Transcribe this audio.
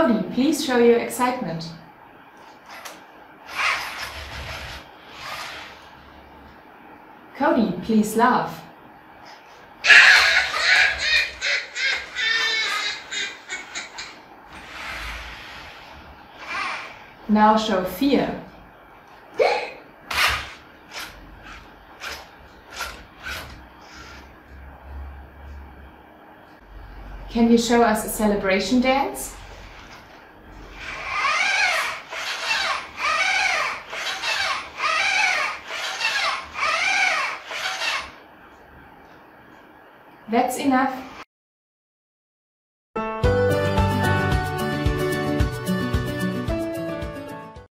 Howdy, please show your excitement. Cody, please laugh. Now show fear. Can you show us a celebration dance? That's enough.